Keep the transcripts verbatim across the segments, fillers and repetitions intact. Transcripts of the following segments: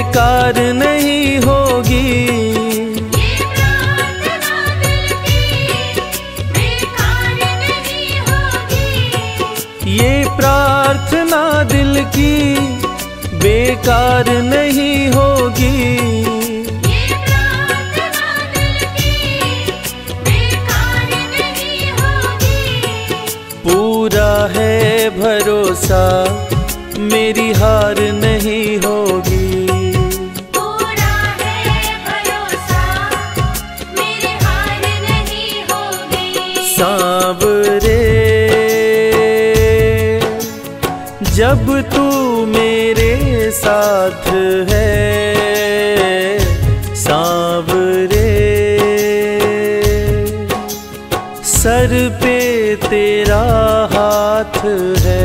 बेकार नहीं होगी, ये बात ना दिल की बेकार नहीं होगी, ये प्रार्थना दिल की बेकार नहीं होगी। पूरा है भरोसा मेरी हार नहीं होगी, पूरा है भरोसा मेरी हार नहीं होगी। सांवरे जब तू मेरे साथ है, सांवरे सर पे तेरा हाथ है।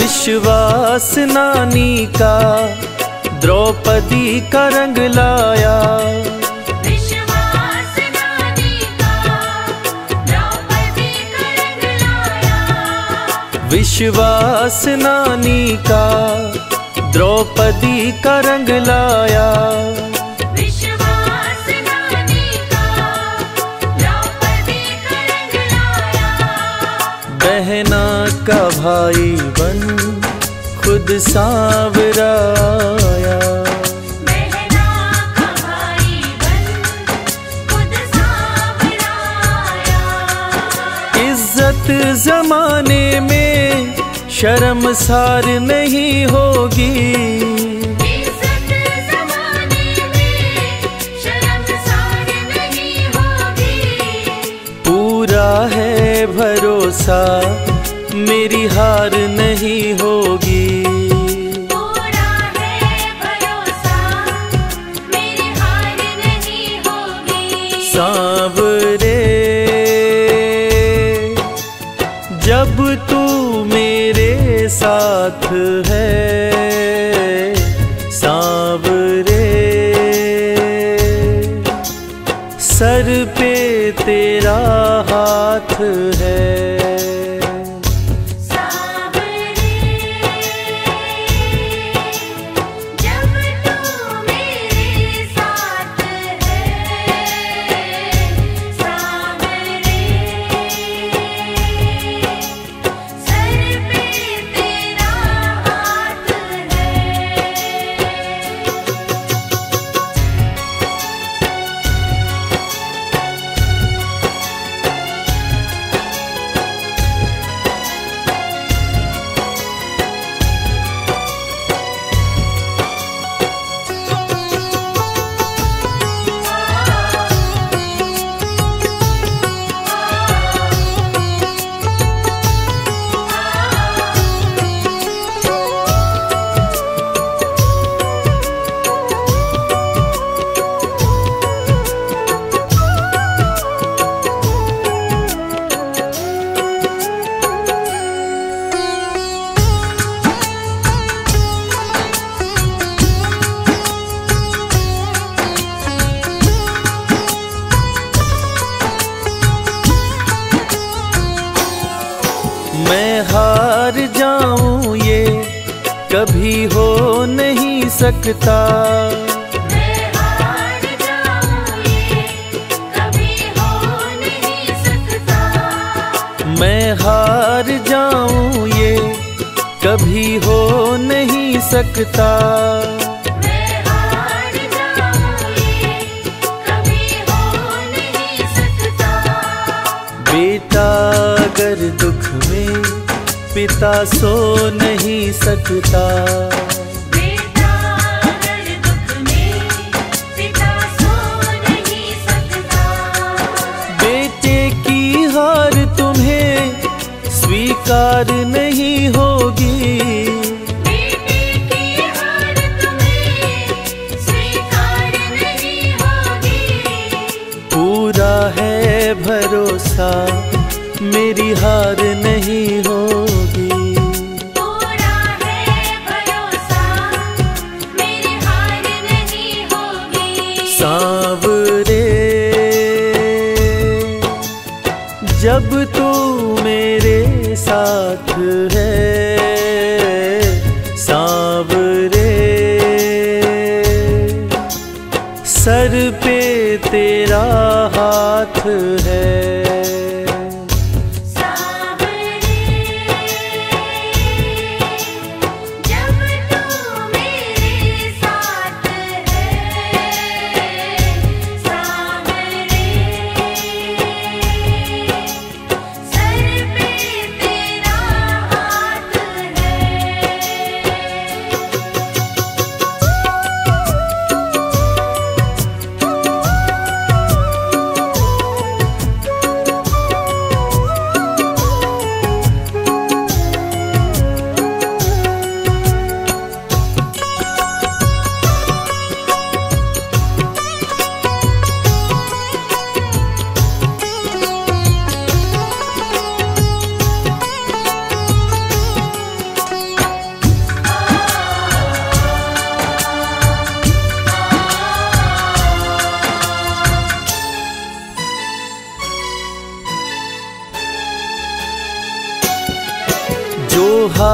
विश्वास नानी का द्रौपदी का रंग लाया, विश्वास नानी का द्रौपदी का रंग लाया, विश्वास नानी का द्रौपदी का रंग लाया, विश्वास नानी का द्रौपदी का रंग लाया। बहना का भाई बन खुद सांवरा आया, बहना का भाई बन खुद सांवरा आया। इज्जत जमाने में शर्मसार नहीं होगी, इज्जत जमाने में शर्मसार नहीं होगी। पूरा है भरोसा मेरी हार नहीं होगी, पूरा है भरोसा मेरी हार नहीं होगी। सांवरे जब तू मेरे साथ है, सांवरे सर पे तेरा हाथ है। कभी हो नहीं सकता, मैं हार जाऊं ये कभी हो नहीं सकता, मैं हार जाऊं ये कभी हो नहीं सकता। बेटा अगर दुख में पिता सो नहीं सकता। बेटा अगर दुख में पिता सो नहीं सकता। बेटे की हार तुम्हें स्वीकार नहीं होगी। बेटे की हार तुम्हें स्वीकार नहीं होगी। पूरा है भरोसा मेरी हार नहीं होगी। पूरा है भरोसा मेरी हार नहीं होगी। सांवरे जब तू मेरे साथ है। सांवरे सर पे तेरा हाथ है।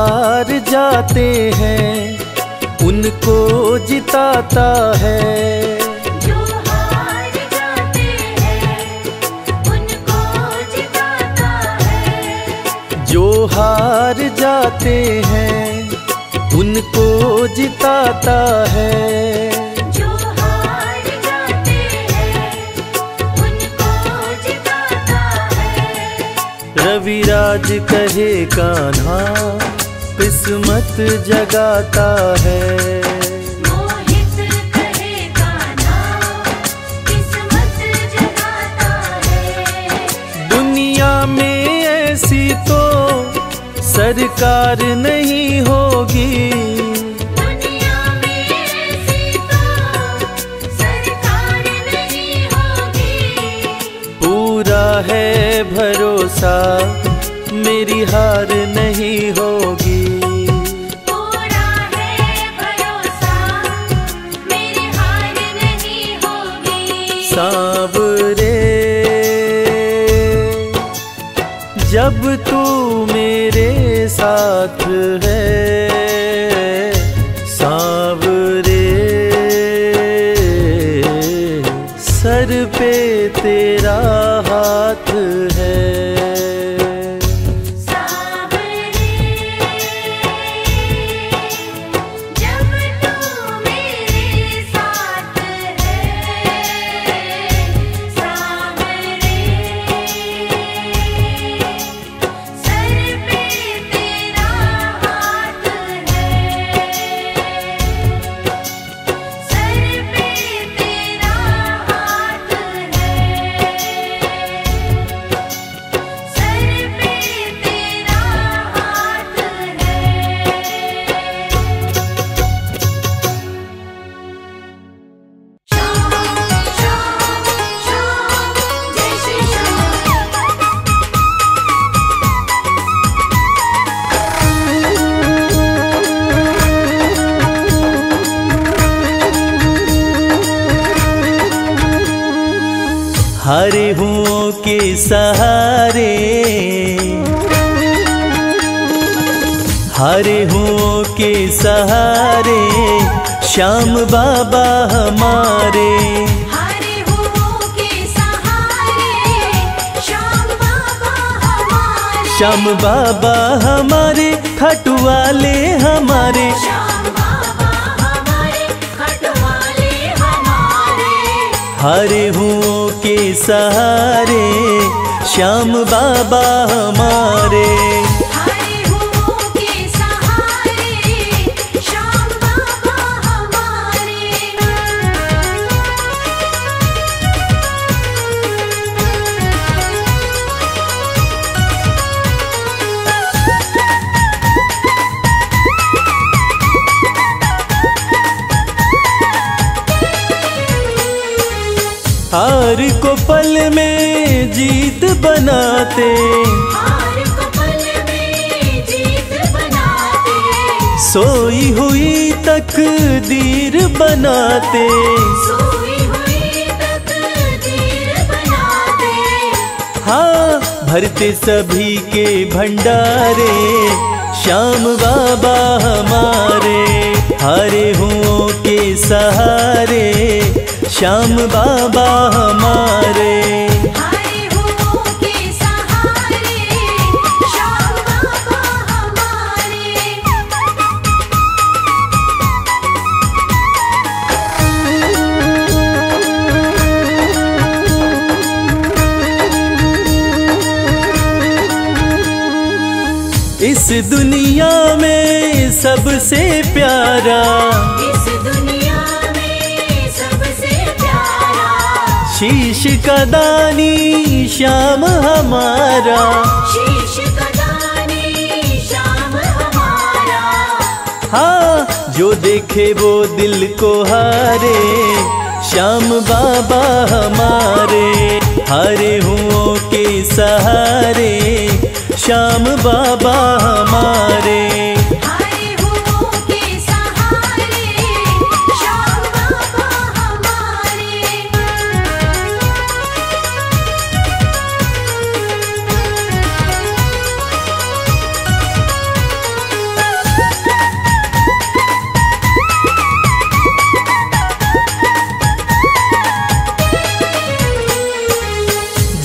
हार जाते हैं उनको जिताता है। जो हार जाते हैं उनको जिताता है। जो हार जाते हैं उनको जिताता है। जो हार जाते हैं उनको जिताता है। रविराज कहे कान्हा किस्मत जगाता है। मोहित कहे कान्हा किस्मत जगाता है। दुनिया में ऐसी तो सरकार नहीं होगी। दुनिया में ऐसी तो सरकार नहीं होगी। पूरा है भरोसा मेरी हार नहीं होगी। पूरा है भरोसा मेरी हार नहीं होगी। सांवरे जब तू मेरे साथ है। सांवरे सर पे तेरा हाथ है। हारे हुओं के सहारे। हारे हुओं के सहारे श्याम बाबा हमारे। हारे हुओं के सहारे श्याम बाबा हमारे। श्याम बाबा हमारे खाटू वाले हमारे, श्याम बाबा हमारे खाटू वाले हमारे, हरे हुओं के सहारे श्याम बाबा हमारे, हरे हुओं के सहारे श्याम बाबा हमारे। हार को पल में जीत बनाते, हार को पल में जीत बनाते, सोई हुई तकदीर बनाते, सोई हुई तकदीर बनाते, हाँ भरते सभी के भंडारे श्याम बाबा हमारे, हरे हुओं के सहारे श्याम बाबा हमारे, हरे हुओं के सहारे श्याम बाबा हमारे। इस दुनिया में सबसे प्यारा, इस दुनिया शीश का दानी श्याम हमारा, शीश का दानी श्याम हमारा, हाँ जो देखे वो दिल को हारे श्याम बाबा हमारे, हरे हुओं के सहारे श्याम बाबा हमारे।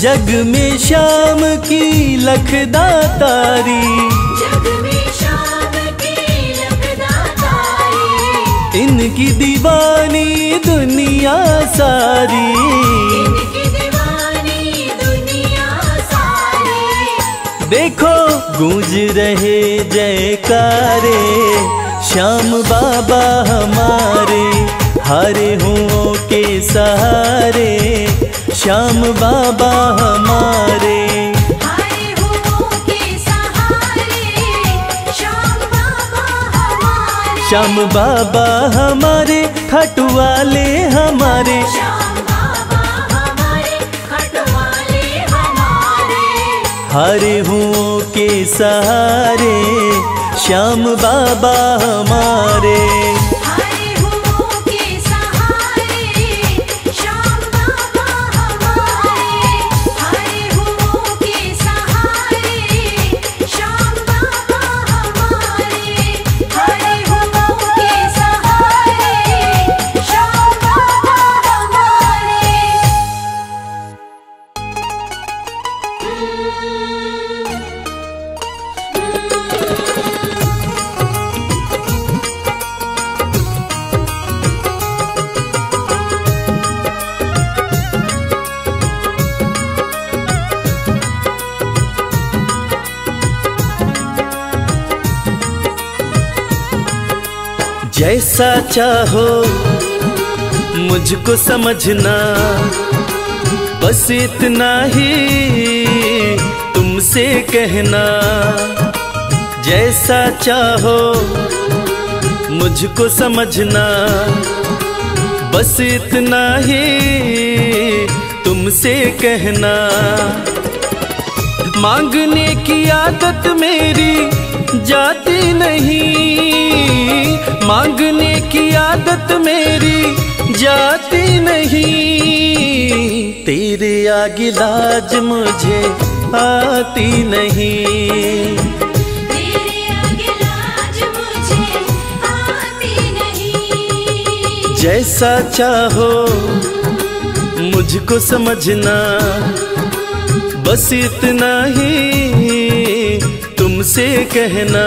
जग में श्याम की लखदा तारी, जग में श्याम की लखदा तारी, इनकी दीवानी दुनिया सारी, इनकी दीवानी दुनिया सारी, देखो गूंज रहे जयकारे श्याम बाबा हमारे, हरे हुओं के सहारे श्याम बाबा हमारे, हरे हुओं के सहारे श्याम बाबा हमारे, श्याम बाबा हमारे खाटू वाले हमारे, श्याम बाबा हमारे खाटू वाले हमारे, हरे हुओं के सहारे श्याम बाबा हमारे। जैसा चाहो मुझको समझना, बस इतना ही तुमसे कहना, जैसा चाहो मुझको समझना, बस इतना ही तुमसे कहना। मांगने की आदत मेरी जाती नहीं, मांगने की आदत मेरी जाती नहीं, तेरे आगे लाज मुझे आती नहीं, तेरे आगे लाज मुझे आती नहीं। जैसा चाहो मुझको समझना, बस इतना ही तुमसे कहना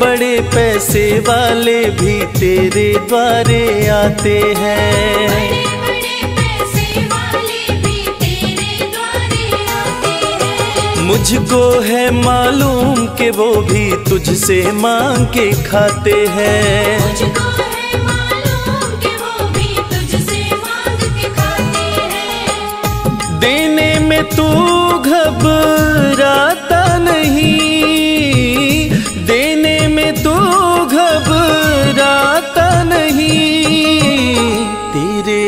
बड़े पैसे वाले भी तेरे द्वारे आते हैं, बड़े बड़े पैसे वाले भी तेरे द्वारे आते हैं। मुझको है मालूम कि वो भी तुझसे मांग के खाते हैं, मुझको है मालूम कि वो भी तुझसे मांग के खाते हैं। देने में तू घबराता नहीं,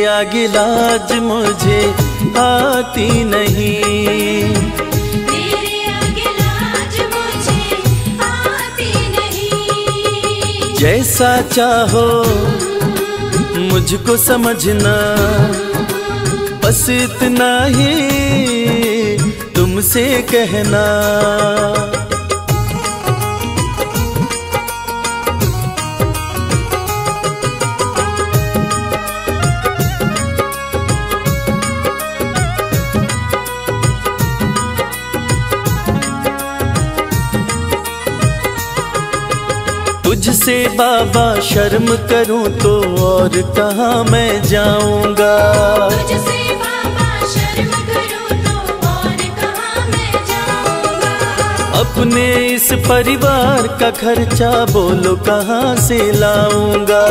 आगे लाज मुझे आती नहीं, तेरे आगे लाज मुझे आती नहीं। जैसा चाहो मुझको समझना, बस इतना ही तुमसे कहना। तुझसे बाबा शर्म करूं तो और कहां मैं जाऊंगा, तुझसे बाबा शर्म करूं तो और कहां मैं जाऊंगा। अपने इस परिवार का खर्चा बोलो कहां से लाऊंगा,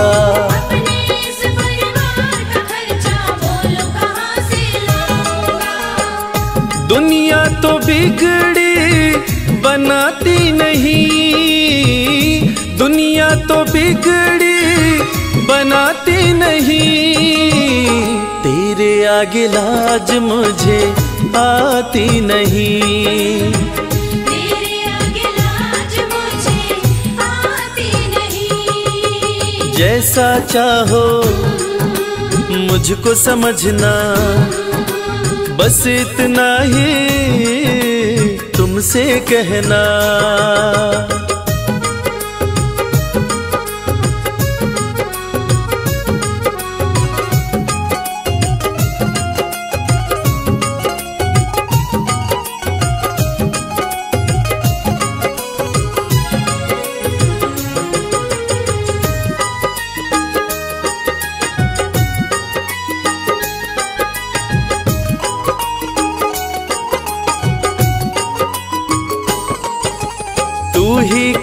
अपने इस परिवार का खर्चा बोलो कहां से लाऊंगा। दुनिया तो बिगड़ी बनाती नहीं, दुनिया तो बिगड़ी बनाती नहीं, तेरे आगे लाज मुझे आती नहीं, तेरे आगे लाज मुझे आती नहीं। जैसा चाहो मुझको समझना, बस इतना ही तुमसे कहना।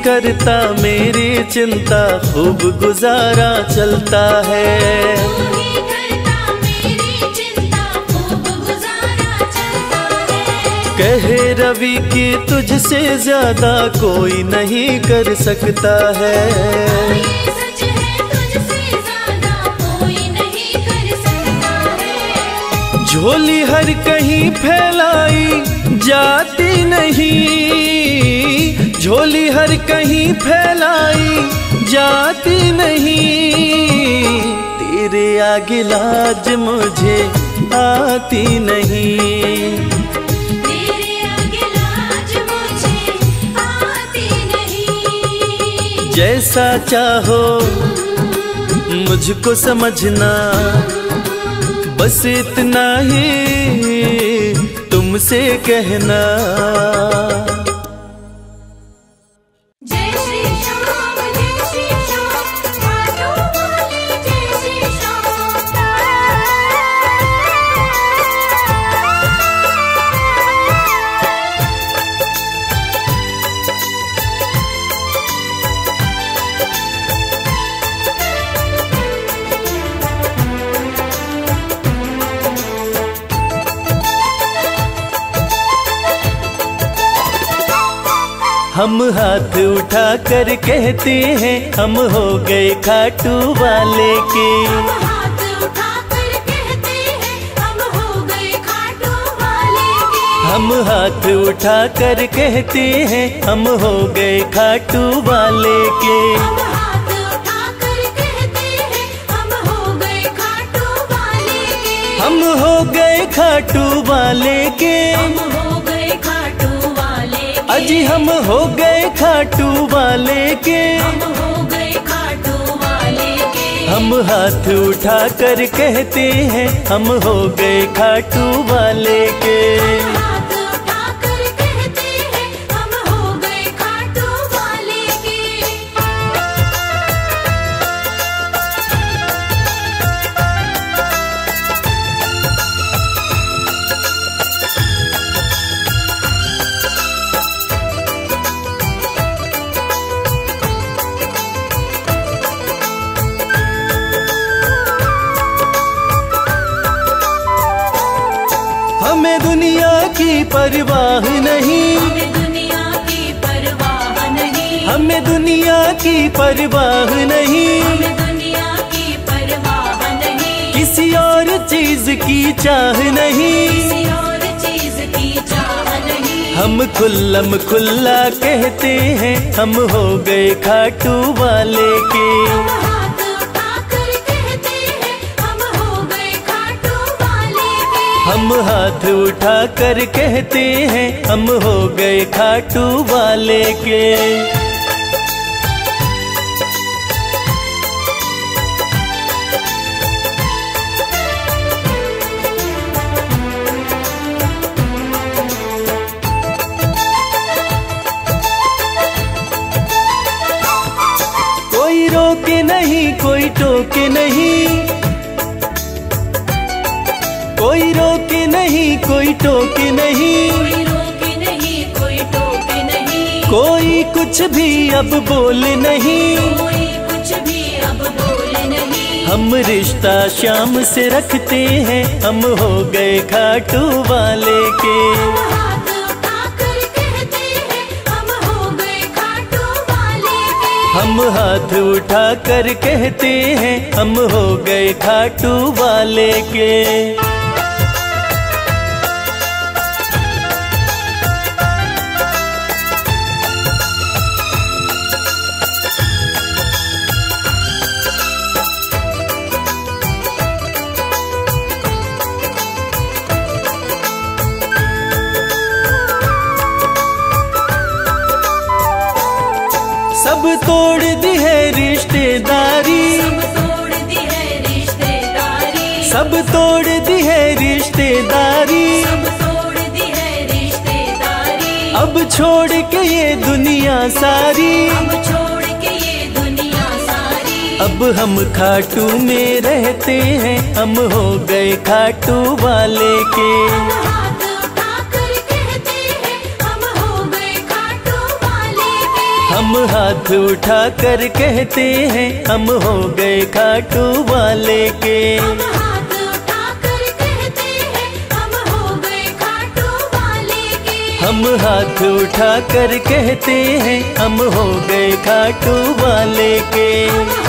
करता मेरी चिंता खूब गुजारा चलता है, तू ही करता मेरी चिंता खूब गुजारा चलता है। कहे रवि कि तुझसे ज्यादा कोई नहीं कर सकता है, ये सच है तुझसे ज्यादा कोई नहीं कर सकता है। झोली हर कहीं फैलाई जाती नहीं, झोली हर कहीं फैलाई जाती नहीं, तेरे आगे लाज मुझे आती नहीं, तेरे आगे लाज मुझे आती नहीं। जैसा चाहो मुझको समझना, बस इतना ही तुमसे कहना। हम हाथ उठा कर कहते हैं हम हो गए खाटू वाले के, हम हाथ उठा कर कहते हैं हम हो गए खाटू वाले के। हम हाथ उठा कर कहते हैं हम हो गए खाटू वाले के। हम हो गए खाटू वाले के, हम हो गए खाटू वाले के, अजी हम हो गए खाटू वाले के, हम हो गए खाटू वाले के। हम हाथ उठा कर कहते हैं हम हो गए खाटू वाले के। हमें दुनिया की परवाह नहीं, हमें दुनिया की परवाह नहीं, हमें दुनिया की परवाह नहीं, हमें दुनिया की परवाह नहीं, किसी और चीज की चाह नहीं, किसी और चीज की चाह नहीं। हम खुल्लम खुल्ला कहते हैं हम हो गए खाटू वाले के। हम हाथ उठा कर कहते हैं हम हो गए खाटू वाले के। कोई रोके नहीं, कोई टोके नहीं, कोई रोके नहीं, कोई टोके नहीं, कोई रोके नहीं, कोई टोके नहीं, कोई कुछ भी अब बोले नहीं, कोई कुछ भी अब बोले नहीं। हम रिश्ता श्याम से रखते हैं हम हो गए खाटू वाले के। हम हाथ उठा कर कहते हैं हम हो गए खाटू वाले के। सब तोड़ दी है रिश्तेदारी, सब तोड़ दी है रिश्तेदारी, सब तोड़ दी है रिश्तेदारी, सब तोड़ दी है रिश्तेदारी। अब छोड़ के ये दुनिया सारी, अब छोड़ के ये दुनिया सारी। अब हम खाटू में रहते हैं हम हो गए खाटू वाले के। हम हाथ उठा कर कहते हैं हम हो गए खाटू वाले के। हम हाथ उठा कर कहते हैं हम हो गए खाटू वाले के। हम हाथ उठा कर कहते हैं हम हो गए खाटू वाले के।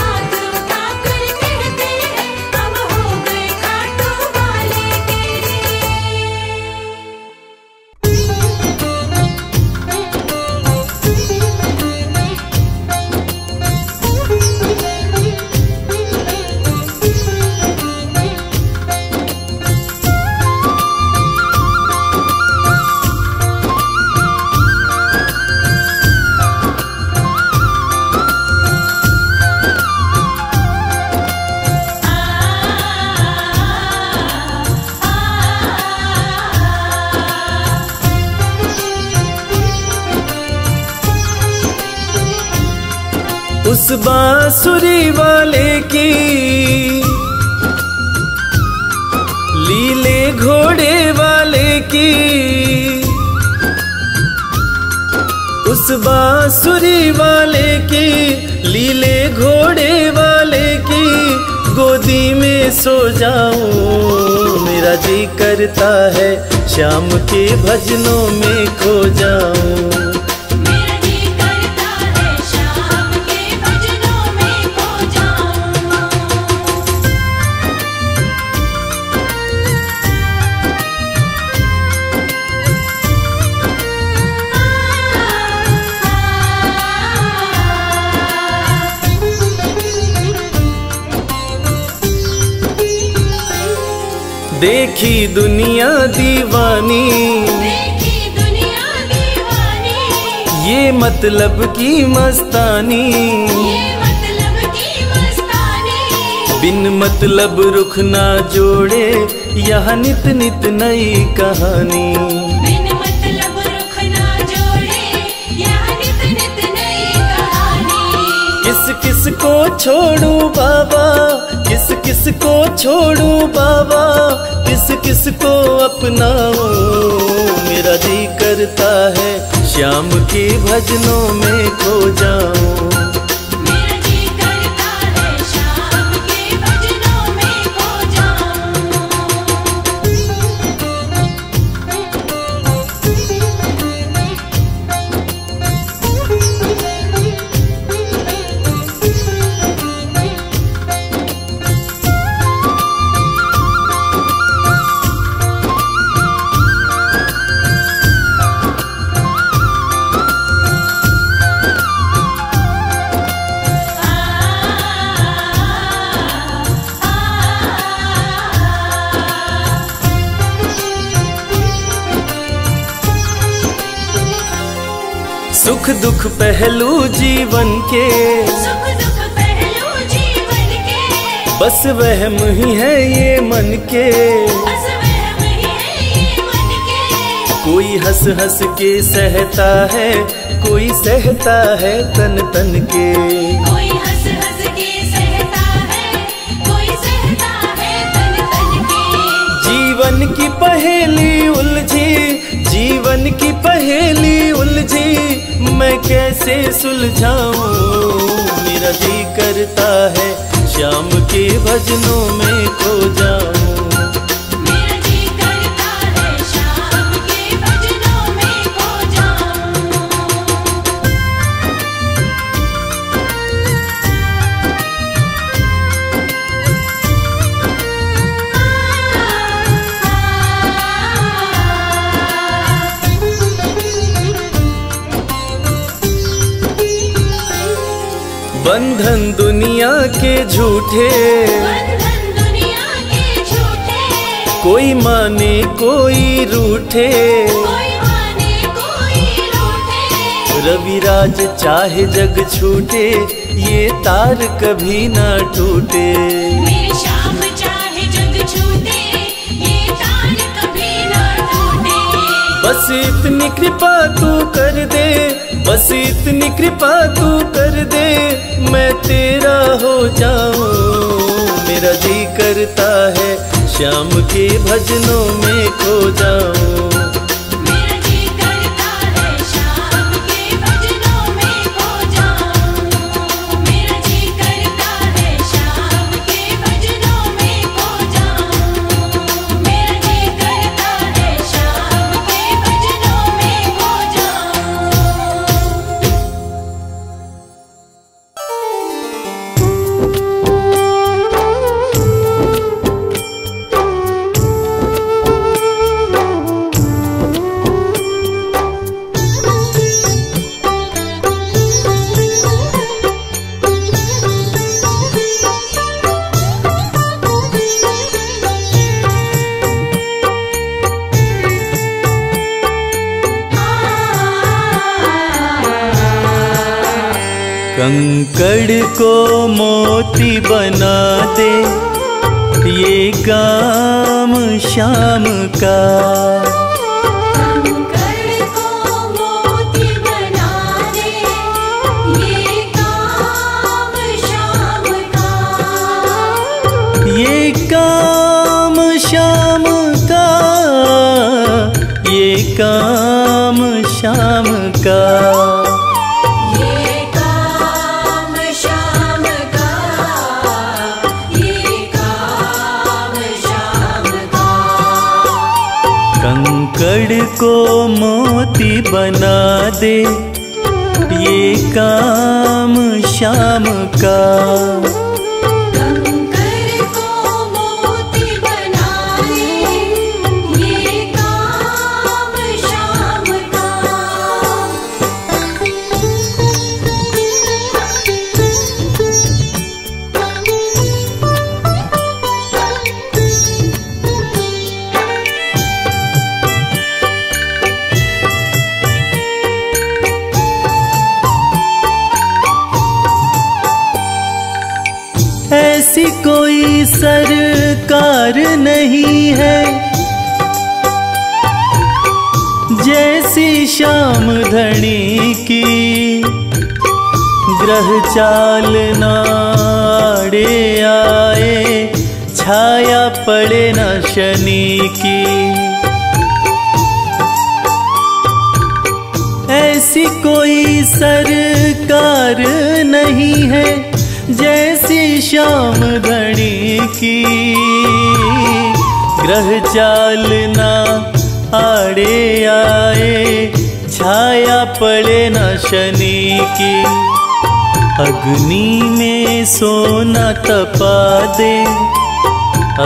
उस बांसुरी वाले की लीले घोड़े वाले की, उस बांसुरी वाले की लीले घोड़े वाले की गोदी में सो जाऊं। मेरा जी करता है शाम के भजनों में खो जाऊं। देखी दुनिया दीवानी, देखी दुनिया दीवानी, ये मतलब की मस्तानी, ये मतलब की मस्तानी, बिन मतलब रुख ना जोड़े यहाँ नित नित नई कहानी, बिन मतलब रुख ना जोड़े यहाँ नित नित नई कहानी। किस किस को छोड़ू बाबा, किस किस को छोड़ू बाबा, किस किस को अपनाओ, मेरा जी करता है श्याम के भजनों में खो जाऊं, मेरा जी करता है श्याम के भजनों में खो जाऊं। सुख दुख पहलू जीवन के, सुख दुख पहलू जीवन के, बस वहम ही है ये मन के, बस वहम ही है ये मन के, कोई हंस हंस के सहता है, कोई सहता है तन तन के, कोई हंस हंस के सहता है, कोई सहता है तन तन के। जीवन की पहेली उलझी, जीवन की पहेली उलझी, मैं कैसे सुलझाऊं, मेरा जी करता है श्याम के भजनों में खो जाऊं, मेरा जी करता है श्याम के भजनों में खो जाऊं। बंधन दुनिया के झूठे, बंधन दुनिया के झूठे, कोई माने कोई रूठे, कोई माने कोई रूठे, रविराज चाहे जग छूटे, ये तार कभी ना टूटे, मेरे श्याम चाहे जग छूटे, ये तार कभी ना टूटे। बस इतनी कृपा तू कर दे, बस इतनी कृपा तू कर दे, मैं तेरा हो जाऊं, मेरा जी करता है श्याम के भजनों में खो जाऊं, मेरा जी करता है श्याम के भजनों में खो जाऊं, मेरा जी करता है श्याम के भजनों में खो जाऊं, मेरा जी करता है श्याम के भजनों में खो जाऊं। कंकड़ को मोती बना दे ये काम श्याम का, कंकड़ को मोती बना दे ये काम श्याम का, ये काम श्याम का, ये काम श्याम का। कंकड़ को मोती बना दे ये काम श्याम का, कंकड़ को मोती बना दे ये काम श्याम का। सरकार नहीं है, जैसी श्याम धणी की ग्रह चालना आड़े आए, छाया पड़े न शनि की। ऐसी कोई सरकार नहीं है, जैसी श्याम धणी की ग्रह चालना आड़े आए, छाया पड़े न शनि की। अग्नि में सोना तपा दे,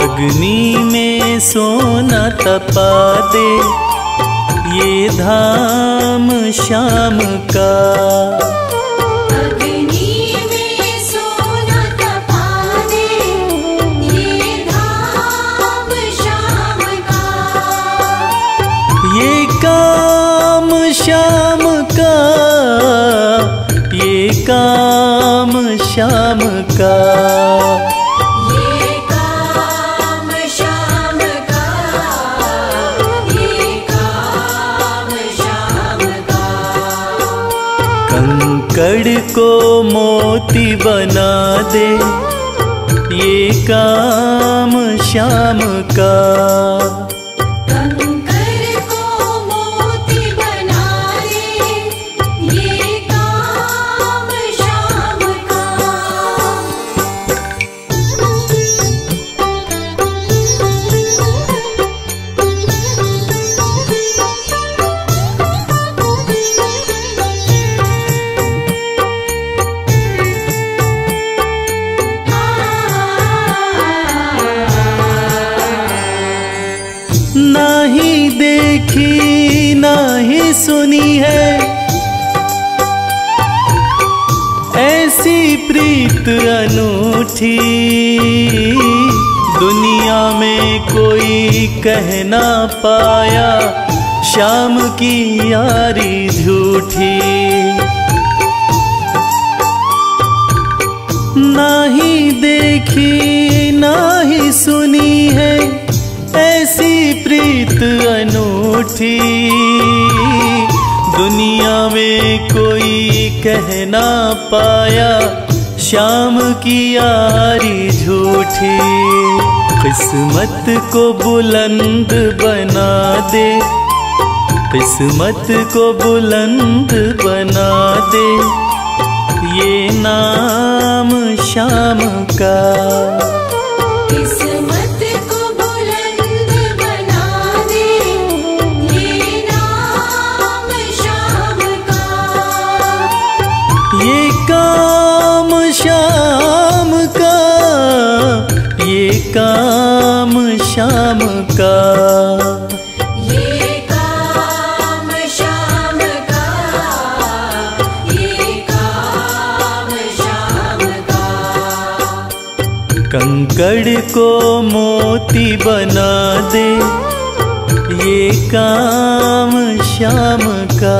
अग्नि में सोना तपा दे, ये धाम श्याम का। काम श्याम का, ये काम श्याम का, ये काम श्याम का। कंकड़ को मोती बना दे, ये काम श्याम का। देखी ना ही सुनी है ऐसी प्रीत अनूठी, दुनिया में कोई कह ना पाया श्याम की यारी झूठी। ना ही देखी ना ही सुनी है ऐसी प्रीत अनूठी, दुनिया में कोई कह ना पाया श्याम की यारी झूठी। किस्मत को बुलंद बना दे, किस्मत को बुलंद बना दे, ये नाम श्याम का। काम श्याम का, ये काम श्याम का, ये काम श्याम का। कंकड़ को मोती बना दे, ये काम श्याम का।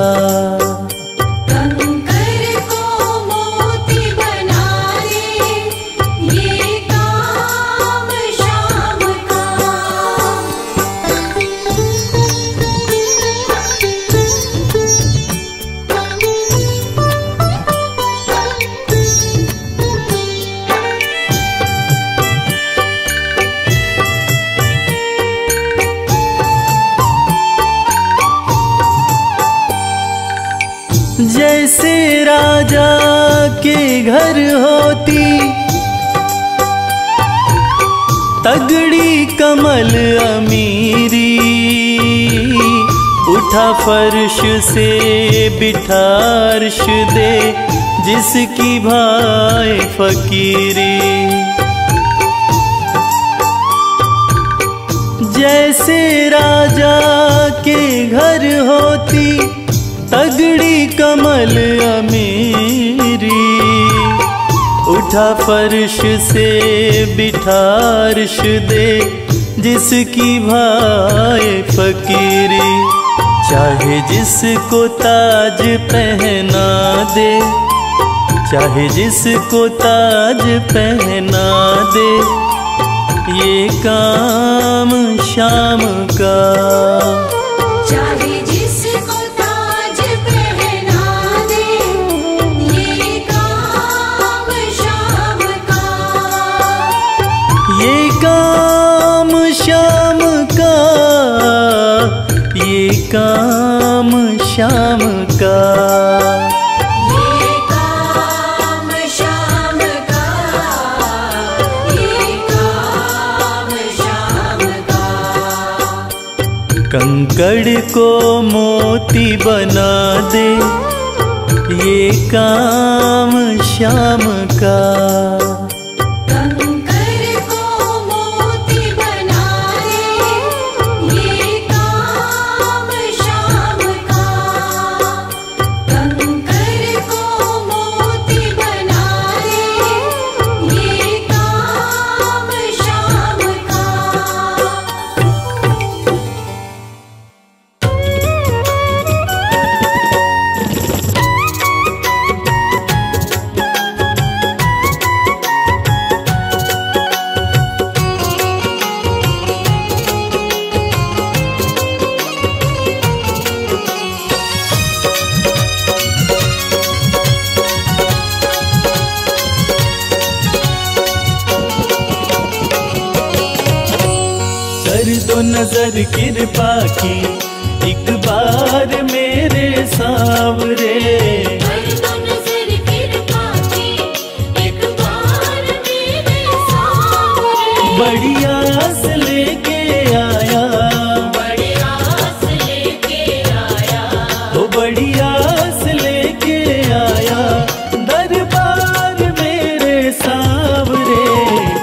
जैसे राजा के घर होती तगड़ी कमल अमीरी, उठा फर्श से बिठा अर्श दे, जिसकी भाए फकीरी। जैसे राजा के घर होती तगड़ी कमल अमीरी, उठा फर्श से बिठा अर्श दे, जिसकी भाए फकीरी। चाहे जिसको ताज पहना दे, चाहे जिसको ताज पहना दे, ये काम शाम का, चाहे जिसको ताज पहना दे ये काम शाम का, ये काम शाम का, ये काम शाम का। कंकड़ को मोती बना दे ये काम श्याम का, कंकड़ को मोती बना दे ये काम श्याम का, कंकड़ को मोती बना दे ये काम श्याम का। नजर कृपा की एक बार मेरे सावरे, कर दो नजर कृपा की एक बार मेरे सावरे, बड़ी आस लेके आया, बड़ी आस लेके आया, ओ बड़ी आस लेके आया दरबार मेरे सावरे,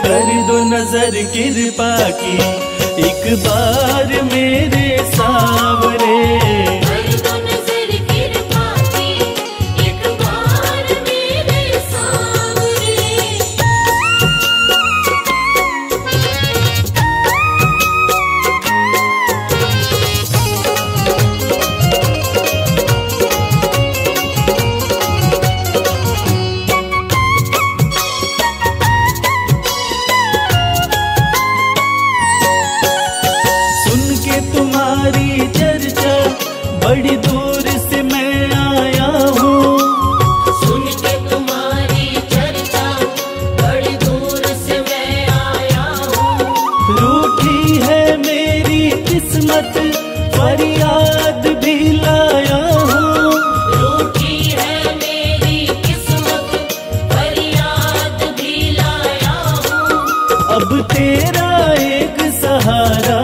कर दो नजर कृपा की एक बार मेरे सावरे, कर दो नजर कृपा की एक बार मेरे सावरे। सुन के तुम्हारी चर्चा बड़ी दूर से मैं आया हूँ, सुन के तुम्हारी चर्चा बड़ी दूर से मैं आया हूँ, रूठी है मेरी किस्मत फरियाद भी लाया हूँ, रूठी है मेरी किस्मत फरियाद भी लाया हूँ, अब तेरा एक सहारा,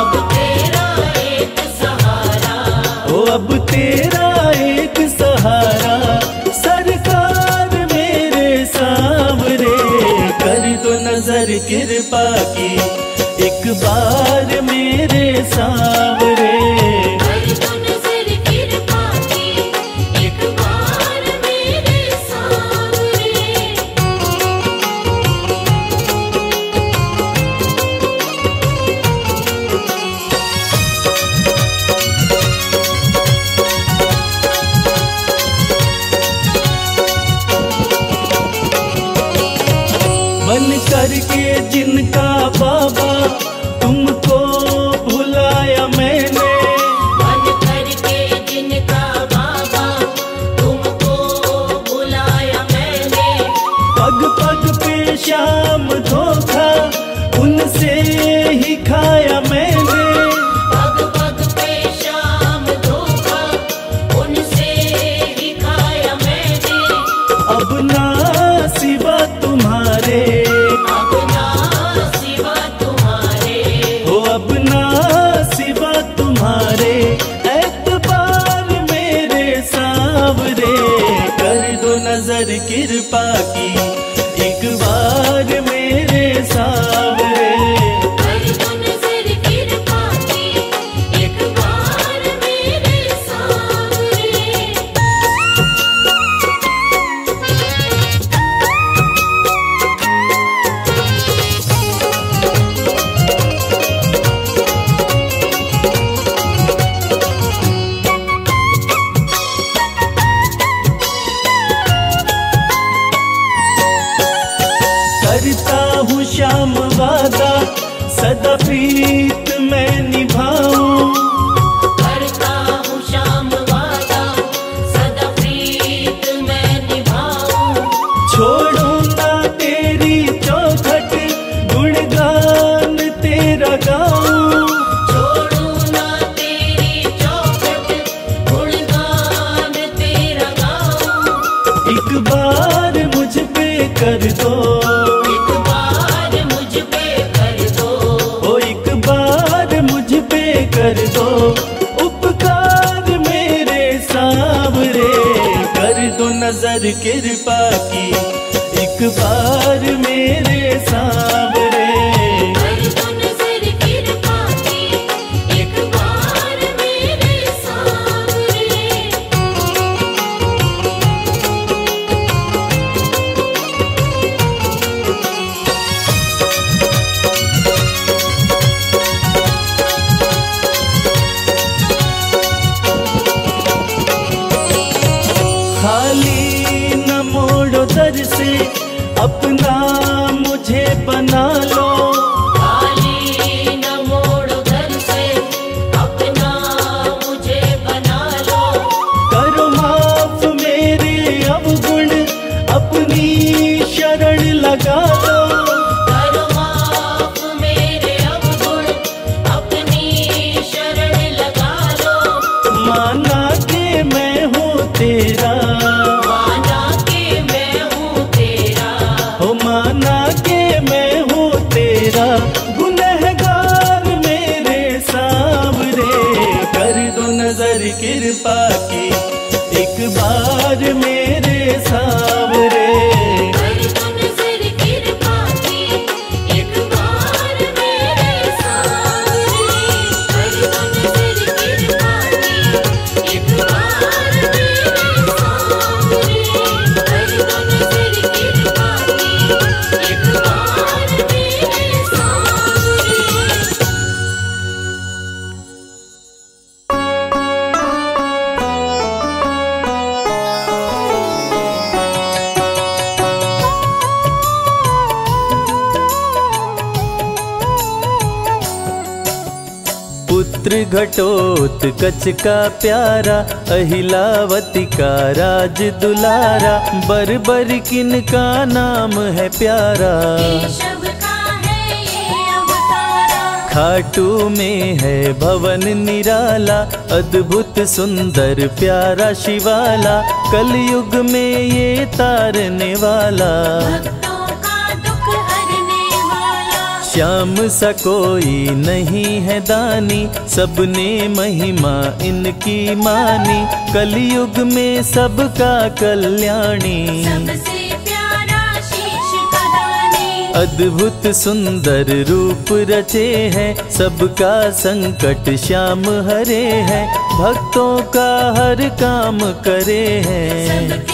अब तेरा एक सहारा, ओ अब तेरा एक सहारा सरकार मेरे सामने, कर दो नजर कृपा की एक बार मेरे सामने, कर दो नजर कृपा की एक बार मेरे सामने। मन करके जिनका बाबा तुमको भुलाया मैंने, मन करके जिनका बाबा तुमको भुलाया मैंने, पग पग पे शाम धोखा उनसे ही खाया मैंने, पग पग पे शाम धोखा उनसे ही खाया मैंने, अब ना सिवा तुम्हारे, अब ना सिवा तुम्हारे, ओ अब ना सिवा तुम्हारे एतबार मेरे सावरे, कर दो नजर कृपा की एक बार मेरे सावरे, कर दो नजर कर दो, कर दो उपकार मेरे सावरे, कर दो नजर कृपा की एक बार मेरे सावरे, कर दो नजर कृपा की एक बार मेरे सावरे। दर से अपना मुझे बना लो, खाली न मोड़ो दर से अपना मुझे बना लो, करो माफ मेरे अवगुण अपनी शरण लगा लो, करो माफ मेरे अवगुण अपनी शरण लगा लो, माना के मैं हूँ तेरा, गुनहगार मेरे सावरे, कर दो नजर कृपा की एक बार मेरे सावरे, कर दो नजर कृपा की एक बार मेरे सावरे, कर दो नजर कृपा की एक बार मेरे सावरे, कर दो नजर कृपा की एक बार। पुत्र घटोत्कच का प्यारा, अहिलावती का राज दुलारा, बर्बर किनका नाम है प्यारा, केशव का है ये अवतारा, खाटू में है भवन निराला, अद्भुत सुंदर प्यारा शिवाला, कलयुग में ये तारने वाला, श्याम सा कोई नहीं है दानी, सबने महिमा इनकी मानी, कलयुग में सबका कल्याणी, सबसे प्यारा शीश कलानी, अद्भुत सुंदर रूप रचे हैं, सबका संकट श्याम हरे हैं, भक्तों का हर काम करे हैं,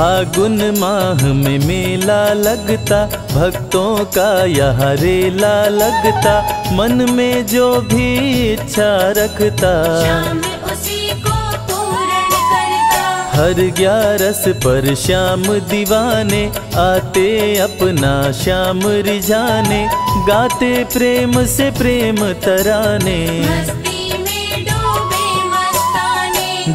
फागुन माह में मेला लगता, भक्तों का यह रेला लगता, मन में जो भी इच्छा रखता, श्याम उसी को पूर्ण करता, हर ग्यारस पर श्याम दीवाने, आते अपना श्याम रिझाने, गाते प्रेम से प्रेम तराने,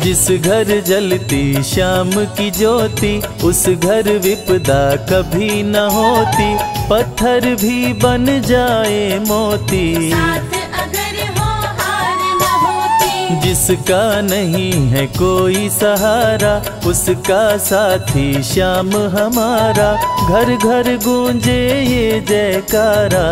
जिस घर जलती श्याम की ज्योति, उस घर विपदा कभी न होती, पत्थर भी बन जाए मोती, साथ अगर हो हार न होती, जिसका नहीं है कोई सहारा, उसका साथी श्याम हमारा, घर घर गूंजे ये जयकारा,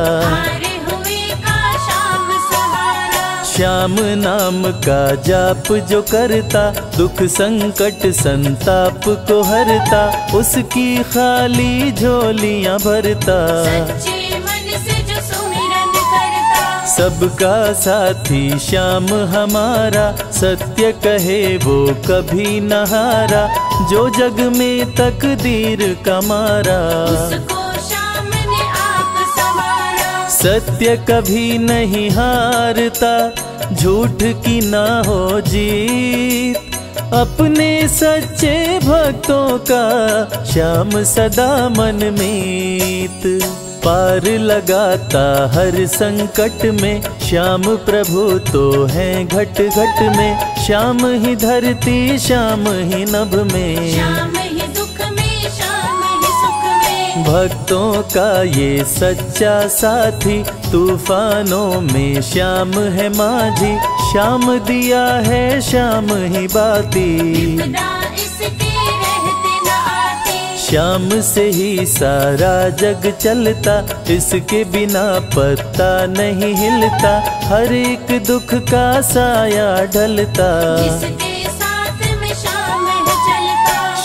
श्याम नाम का जाप जो करता, दुख संकट संताप को हरता, उसकी खाली झोलियाँ भरता, सच्चे मन से जो सुमिरन करता, सबका साथी श्याम हमारा, सत्य कहे वो कभी न हारा, जो जग में तकदीर का मारा, सत्य कभी नहीं हारता, झूठ की ना हो जीत, अपने सच्चे भक्तों का श्याम सदा मन मीत, पार लगाता हर संकट में, श्याम प्रभु तो हैं घट घट में, श्याम ही धरती श्याम ही नभ में, भक्तों का ये सच्चा साथी, तूफानों में श्याम है माझी, श्याम दिया है श्याम ही बाती, विपदा इसकी रहते ना श्याम से ही सारा जग चलता, इसके बिना पत्ता नहीं हिलता। हर एक दुख का साया ढलता,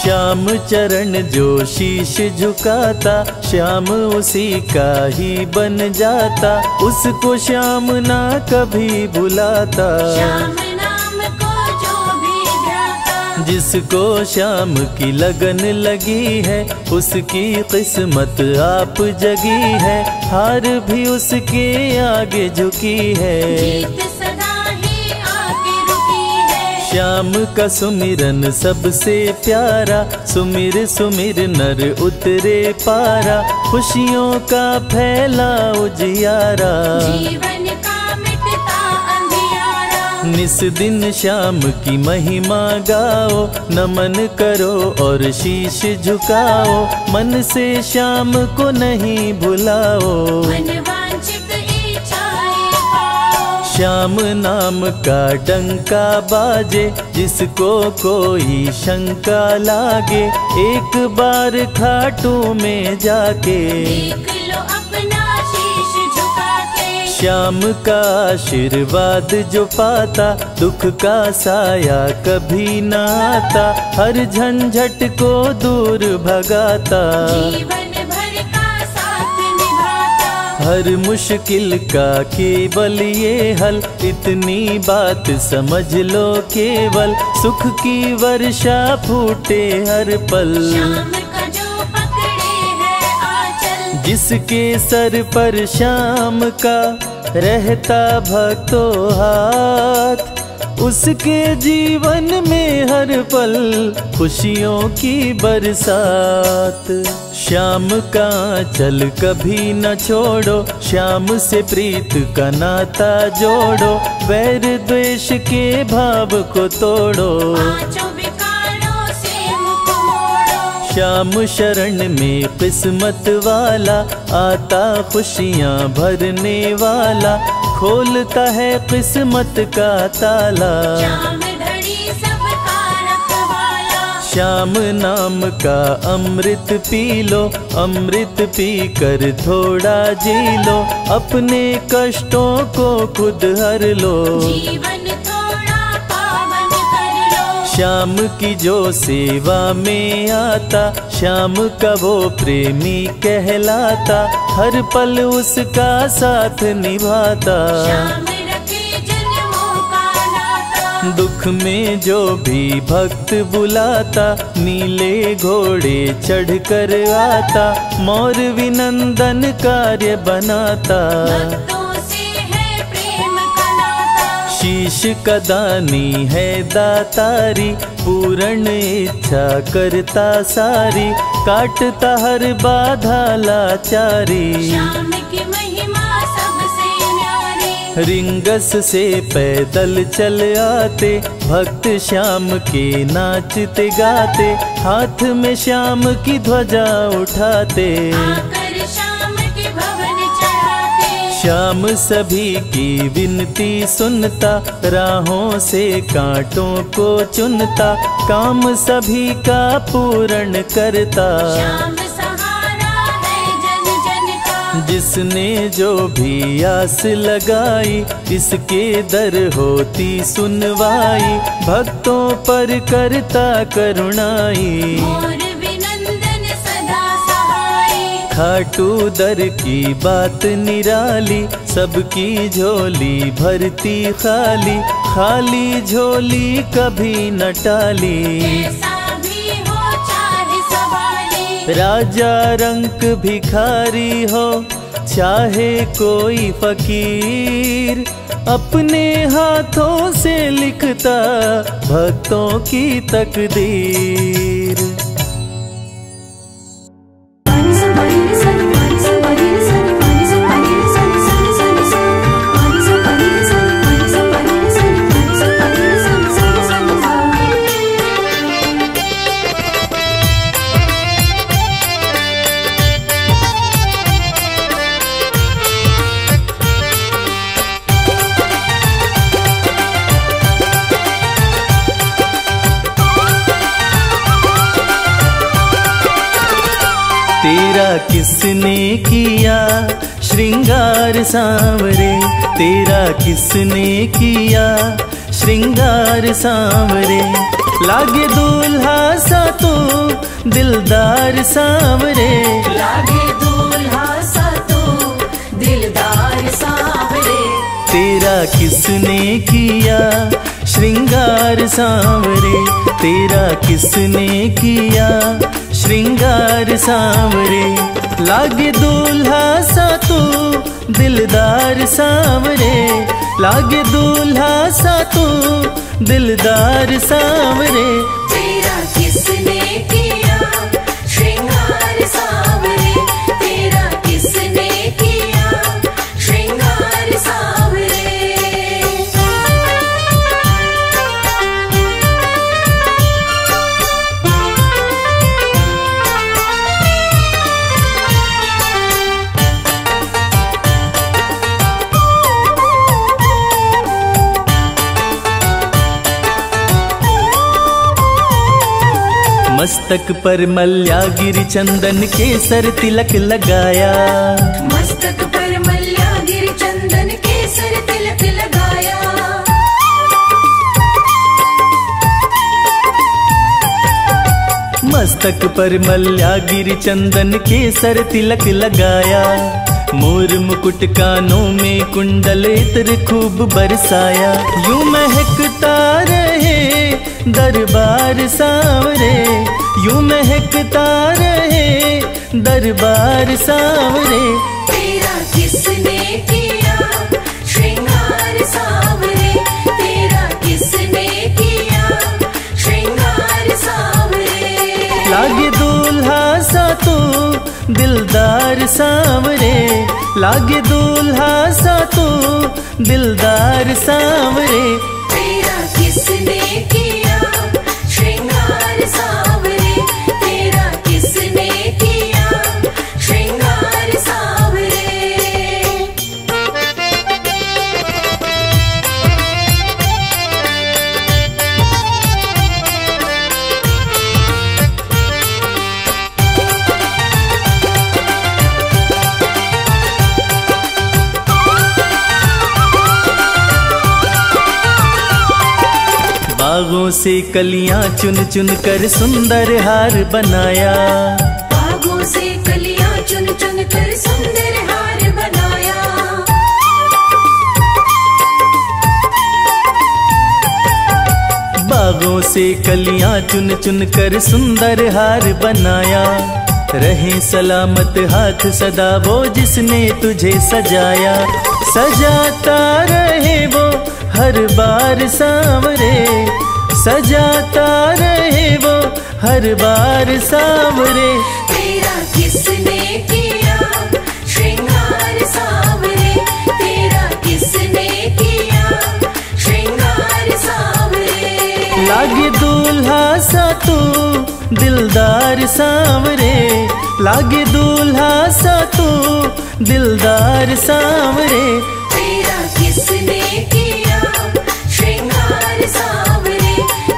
श्याम चरण जो शीश झुकाता, श्याम उसी का ही बन जाता। उसको श्याम ना कभी भुलाता, श्याम नाम को जो भी भ्राता। जिसको श्याम की लगन लगी है, उसकी किस्मत आप जगी है। हार भी उसके आगे झुकी है, श्याम का सुमिरन सबसे प्यारा। सुमिर सुमिर नर उतरे पारा, खुशियों का फैला उजियारा। जीवन का मिटता अंधियारा, निस दिन श्याम की महिमा गाओ। नमन करो और शीश झुकाओ, मन से श्याम को नहीं भुलाओ। श्याम नाम का डंका बाजे, जिसको कोई शंका लागे। एक बार खाटू में जाके देख लो अपना शीश झुका के, श्याम का आशीर्वाद जो पाता, दुख का साया कभी ना आता। हर झंझट को दूर भगाता, हर मुश्किल का केवल ये हल। इतनी बात समझ लो केवल, सुख की वर्षा फूटे हर पल। श्याम का जो पकड़े है आंचल, जिसके सर पर श्याम का रहता भक्तों हाथ, उसके जीवन में हर पल खुशियों की बरसात। श्याम का आंचल कभी न छोड़ो, श्याम से प्रीत का नाता जोड़ो। वैर द्वेष के भाव को तोड़ो, पांचों विकारों से मुख मोड़ो। श्याम शरण में किस्मत वाला, आता खुशियाँ भरने वाला। खोलता है किस्मत का ताला, श्याम नाम का अमृत पी लो। अमृत पी कर थोड़ा जी लो, अपने कष्टों को खुद हर लो। जीवन थोड़ा पावन कर लो, श्याम की जो सेवा में आता, श्याम का वो प्रेमी कहलाता। हर पल उसका साथ निभाता, दुख में जो भी भक्त बुलाता। नीले घोड़े चढ़ कर आता, मोर विनंदन कार्य बनाता। भक्तों से है प्रेम का नाता, शीश का दानी है दातारी। पूर्ण इच्छा करता सारी, काटता हर बाधा लाचारी। रिंगस से पैदल चल आते, भक्त श्याम के नाचते गाते। हाथ में श्याम की ध्वजा उठाते, आकर श्याम के भवन चढ़ाते। श्याम सभी की विनती सुनता, राहों से कांटों को चुनता। काम सभी का पूर्ण करता, जिसने जो भी आस लगाई, इसके दर होती सुनवाई। भक्तों पर करता करुणाई, मोर विनंदन सदा सहाय। खाटू दर की बात निराली, सबकी झोली भरती खाली। खाली झोली कभी न टाली, राजा रंक भिखारी हो चाहे कोई फकीर। अपने हाथों से लिखता भक्तों की तकदीर। तेरा किसने किया श्रृंगार सांवरे, तेरा किसने किया श्रृंगार सांवरे। लागे दूल्हा सा तो दिलदार सांवरे, लागे दूल्हा सा तो दिलदार सांवरे। तेरा किसने किया श्रृंगार सांवरे, तेरा किसने किया श्रृंगार सांवरे। लागे दूल्हा सा तू दिलदार सांवरे, लागे दूल्हा सा तू दिलदार सांवरे। तेरा किसने किया श्रृंगार सांवरे, तेरा किसने किया श्रृंगार सांवरे। मस्तक पर मल्यागिरी चंदन केसर तिलक लगाया, मस्तक पर मल्यागिरी चंदन केसर तिलक लगाया। मस्तक पर मल्यागिरी चंदन केसर तिलक लगाया। मोर मुकुट कानों में कुंडल इत्र खूब बरसाया। यूं महकता रहे दरबार सांवरे, यूं महकता रहे दरबार सांवरे। तेरा किसने किया श्रृंगार सांवरे, तेरा किसने किया श्रृंगार सांवरे। लागे दूल्हा सा तो दिलदार सांवरे, लागे दूल्हा सा तो दिलदार सांवरे। तेरा किसने किया श्रृंगार सांवरे, तेरा किसने किया श्रृंगार सांवरे। बागों से कलियां चुन चुन कर सुंदर हार बनाया, बागों से कलियां चुन चुन कर सुंदर हार बनाया। बागों से कलियां चुन चुन कर सुंदर हार बनाया। रहे सलामत हाथ सदा वो जिसने तुझे सजाया। सजाता रहे वो हर बार सांवरे, सजाता रहे वो हर बार सांवरे। तेरा किसने किया श्रृंगार सांवरे, तेरा किसने किया श्रृंगार सांवरे। लागे दूल्हा सा तू दिलदार सांवरे, लागे दूल्हा सा तू दिलदार सांवरे। तेरा किसने किया श्रृंगार सांवरे,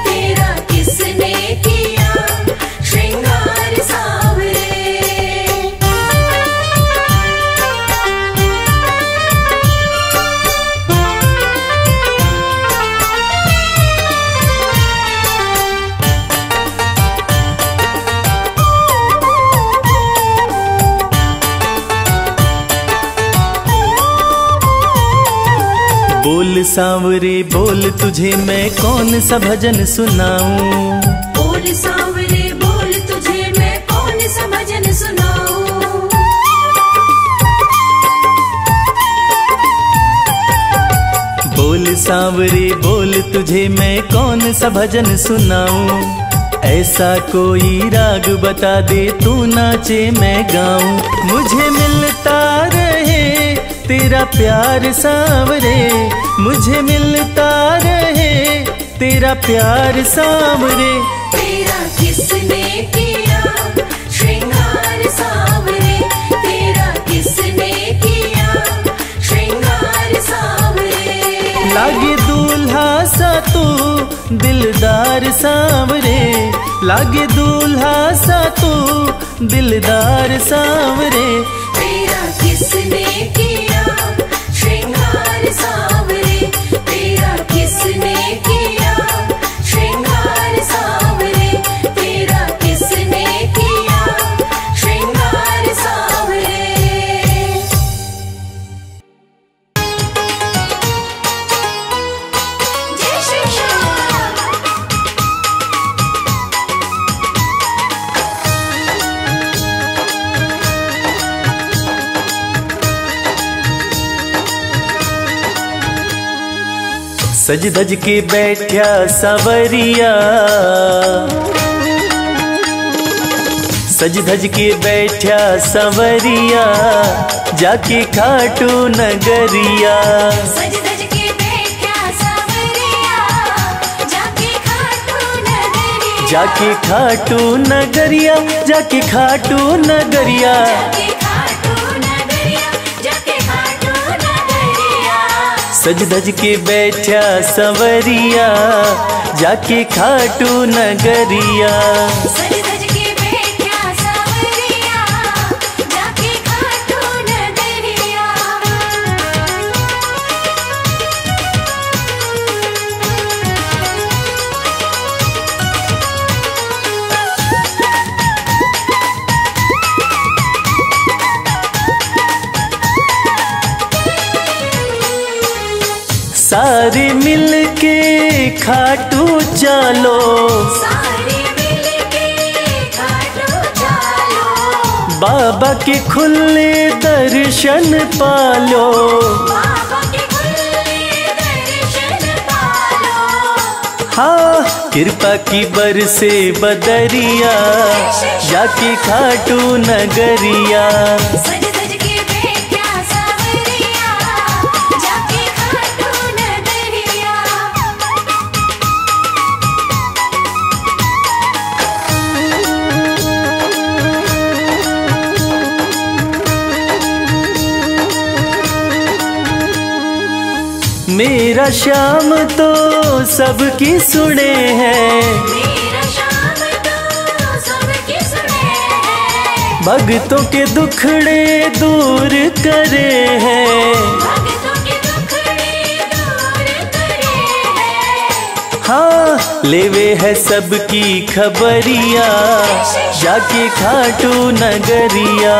तेरा किसने किया श्रृंगार सांवरे। बोल सांवरे बोल तुझे मैं कौन सा भजन सुनाऊं, बोल सांवरे बोल तुझे मैं कौन सा भजन सुनाऊं। बोल सांवरे बोल तुझे मैं कौन सा भजन सुनाऊं। ऐसा कोई राग बता दे तू नाचे मैं गाऊं। मुझे मिलता रहे तेरा प्यार सांवरे, मुझे मिलता रहे तेरा प्यार सांवरे। तेरा किसने किया श्रृंगार सांवरे, तेरा किसने किया श्रृंगार सांवरे। लागे दूल्हा सा तू दिलदार सांवरे, लागे दूल्हा सा तू दिलदार सांवरे, तेरा किसने किया श्रृंगार सांवरे, तेरा किसने किया श्रृंगार सांवरे, तेरा किसने किया श्रृंगार सांवरे। जय श्री श्याम। सज धज के बैठा सावरिया, सज धज के बैठा सावरिया, जाके खाटू नगरिया, सज धज के बैठा सावरिया, जाके खाटू नगरिया, जाके खाटू नगरिया, जाके खाटू नगरिया, सज धज के बैठा सवरिया, जाके खाटू नगरिया, सज धज के बैठा सवरिया, जाके खाटू नगरिया। सारे मिलके खाटू चलो, सारे मिलके खाटू चलो, बाबा के खुले दर्शन पालो, बाबा के खुले दर्शन पालो। हाँ कृपा की बरसे बदरिया, जाके खाटू नगरिया, मेरा श्याम तो सबकी सुने है, मेरा श्याम तो सबकी सुने है, भक्तों के दुखड़े दूर करे है, भक्तों के दुखड़े दूर करे है। हाँ लेवे है सबकी खबरिया, जाके खाटू नगरिया,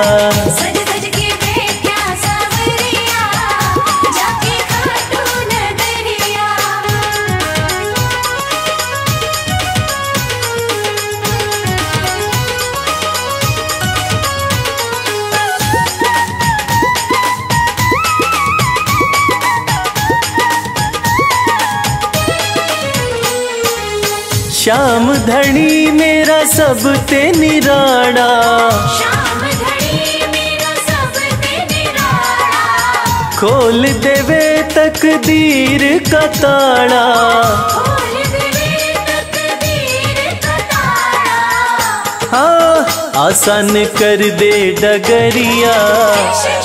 श्याम धणी मेरा सब ते निराणा, श्याम धणी मेरा सब ते निराणा, खोल देवे तकदीर का ताला, खोल देवे तकदीर का ताला। हाँ आसान कर दे डगरिया,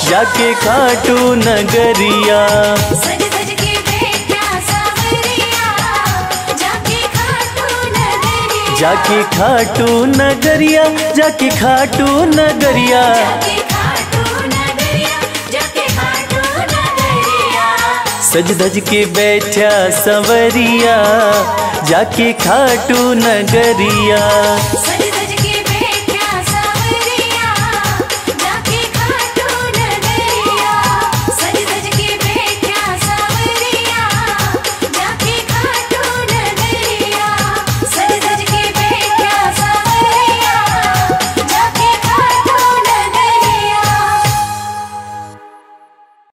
जाके खाटू नगरिया, जाके खाटू नगरिया, जाके खाटू नगरिया, जाके खाटू नगरिया, जाके खाटू नगरिया। सज धज के बैठा सवरिया, जाके खाटू नगरिया।